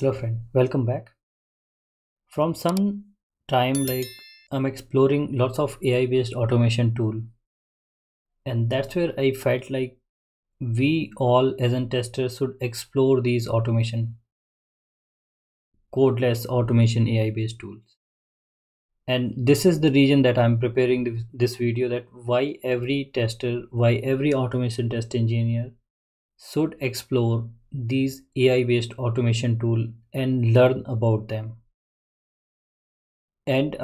Hello friend, welcome back. From some time, I'm exploring lots of AI based automation tool, and that's where I felt like we all as a tester should explore these automation, codeless automation AI based tools. And this is the reason that I'm preparing this video, that why every tester, why every automation test engineer should explore these AI based automation tool and learn about them. And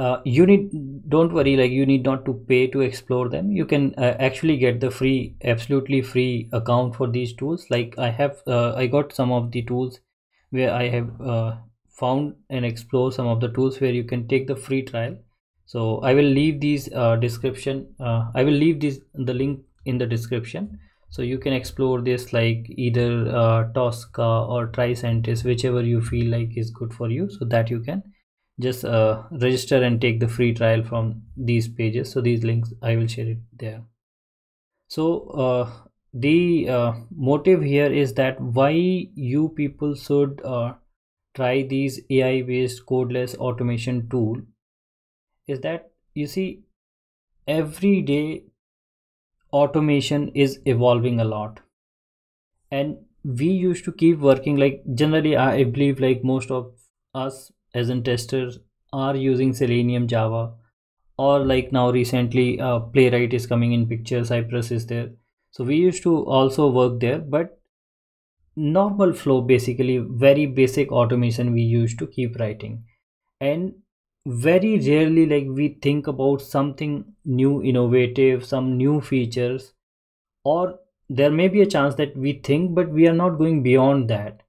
don't worry, you need not to pay to explore them. You can actually get the free, absolutely free account for these tools. I got some of the tools where I have found and explore some of the tools where you can take the free trial. So I will leave these the link in the description. So you can explore this, either Tosca or Tricentis, whichever you feel like is good for you, so that you can just register and take the free trial from these pages. So these links, I will share it there. So the motive here is that why you people should try these AI based codeless automation tool is that, you see, every day automation is evolving a lot, and we used to keep working. Generally, I believe most of us as in testers are using Selenium, Java, or now recently Playwright is coming in picture, Cypress is there. So we used to also work there, but normal flow, basically very basic automation we used to keep writing, and very rarely we think about something new, innovative, some new features, or there may be a chance that we think, but we are not going beyond that.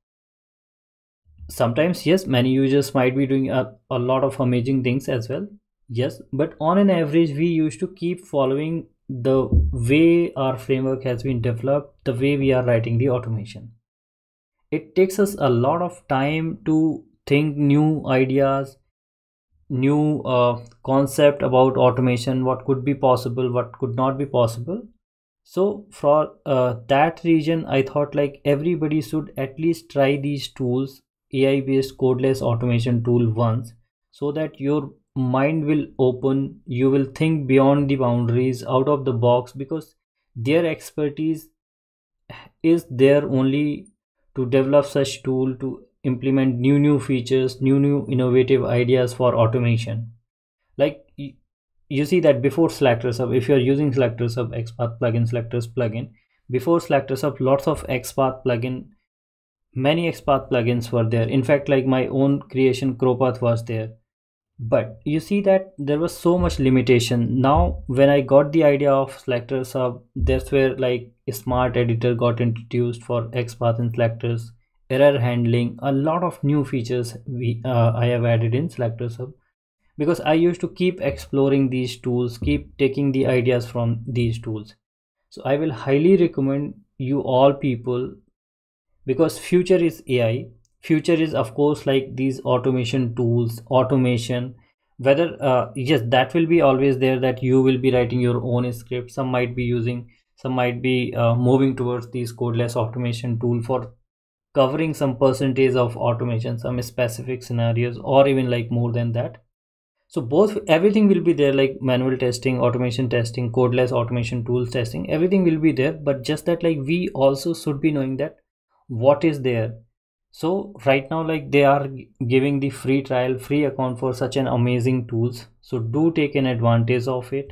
Sometimes, yes, many users might be doing a lot of amazing things as well, yes, but on an average we used to keep following the way our framework has been developed, the way we are writing the automation. It takes us a lot of time to think new ideas, new concept about automation, what could be possible, what could not be possible. So for that reason, I thought everybody should at least try these tools, AI based codeless automation tool, once, so that your mind will open, you will think beyond the boundaries, out of the box, because their expertise is there only to develop such tool, to implement new features, new innovative ideas for automation. You see that before SelectorsHub, if you are using SelectorsHub XPath plugin, before SelectorsHub, lots of XPath plugin, many XPath plugins were there. In fact, my own creation CroPath was there, but you see that there was so much limitation. Now when I got the idea of SelectorsHub, that's where a smart editor got introduced for XPath and selectors, error handling, a lot of new features I have added in SelectorsHub, because I used to keep exploring these tools, keep taking the ideas from these tools. So I will highly recommend you all people, because future is AI, future is of course these automation tools, automation, whether yes, that will be always there, that you will be writing your own script. Some might be using, some might be moving towards these codeless automation tool for covering some percentage of automation, some specific scenarios, or even more than that. So both, everything will be there, manual testing, automation testing, codeless automation tools testing, everything will be there, but just that we also should be knowing that what is there. So right now they are giving the free trial, free account for such an amazing tools, so do take an advantage of it.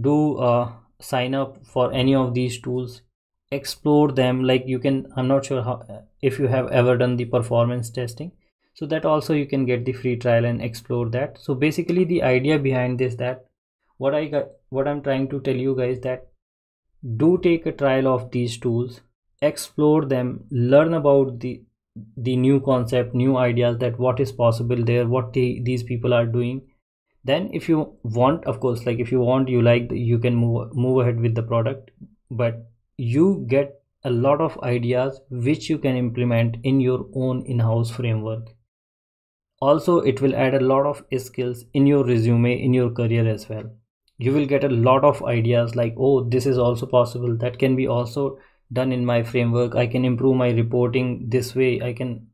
Do sign up for any of these tools, explore them. You can, I'm not sure how, if you have ever done the performance testing, so that also you can get the free trial and explore that. So basically the idea behind this, that what I'm trying to tell you guys, that do take a trial of these tools, explore them, learn about the new concept, new ideas, that what is possible there, what these people are doing. Then if you want, of course, if you want, you can move ahead with the product, but you get a lot of ideas which you can implement in your own in-house framework. Also, it will add a lot of skills in your resume, in your career as well. You will get a lot of ideas oh, this is also possible, that can be also done in my framework, I can improve my reporting this way, I can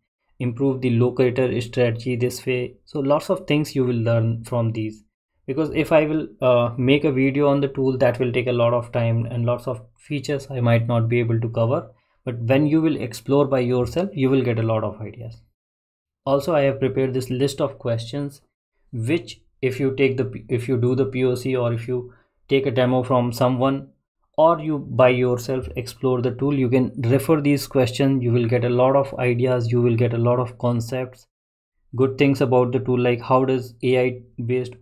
improve the locator strategy this way. So lots of things you will learn from these, because if I will make a video on the tool, that will take a lot of time and lots of features I might not be able to cover. But when you will explore by yourself, you will get a lot of ideas. Also, I have prepared this list of questions, which if you do the POC, or if you take a demo from someone, or you by yourself explore the tool, you can refer these questions. You will get a lot of ideas, you will get a lot of concepts, good things about the tool, like how does AI based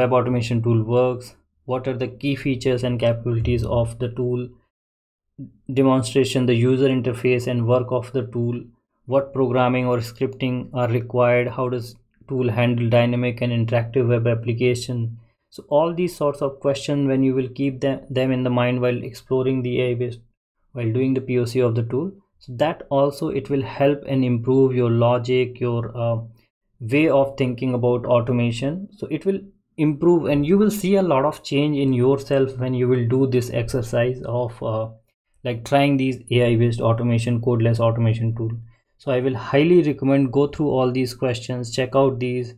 web automation tool works, what are the key features and capabilities of the tool, demonstration, the user interface and work of the tool, what programming or scripting are required, how does tool handle dynamic and interactive web application. So all these sorts of questions, when you will keep them in the mind while exploring the AI based, while doing the POC of the tool, so that also it will help and improve your logic, your way of thinking about automation. So it will improve, and you will see a lot of change in yourself when you will do this exercise of like trying these AI based automation, codeless automation tool. So I will highly recommend go through all these questions, check out these,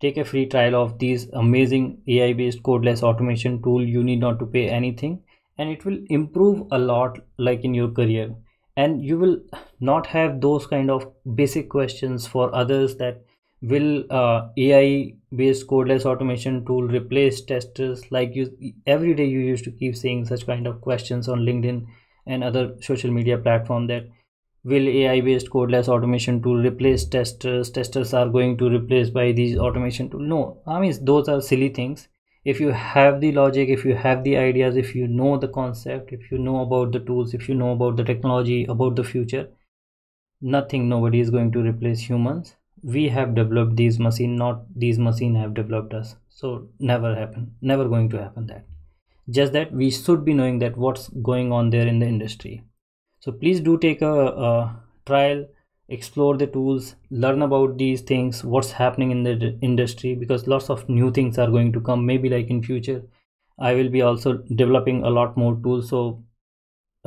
take a free trial of these amazing AI based codeless automation tool. You need not to pay anything, and it will improve a lot, like in your career, and you will not have those kind of basic questions for others that will AI based codeless automation tool replace testers, like you every day you used to keep seeing such kind of questions on LinkedIn and other social media platform, that will AI based codeless automation tool replace testers, testers are going to replace by these automation tool. No, I mean those are silly things. If you have the logic, if you have the ideas, if you know the concept, if you know about the tools, if you know about the technology, about the future, nobody is going to replace humans. We have developed these machines, not these machines have developed us. So never happen, never going to happen that. Just that we should be knowing that what's going on there in the industry. So please do take a trial, explore the tools, learn about these things, what's happening in the industry, because lots of new things are going to come. Maybe like in future, I will be also developing a lot more tools. So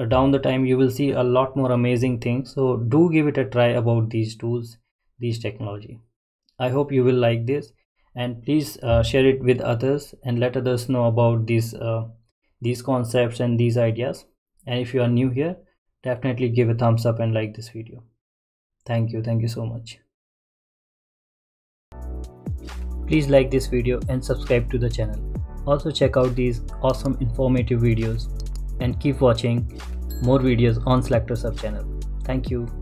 down the time, you will see a lot more amazing things. So do give it a try about these tools, these technology. I hope you will like this, and please share it with others and let others know about these concepts and these ideas. And if you are new here, definitely give a thumbs up and like this video. Thank you. Thank you so much. Please like this video and subscribe to the channel. Also check out these awesome informative videos, and keep watching more videos on SelectorsHub channel. Thank you.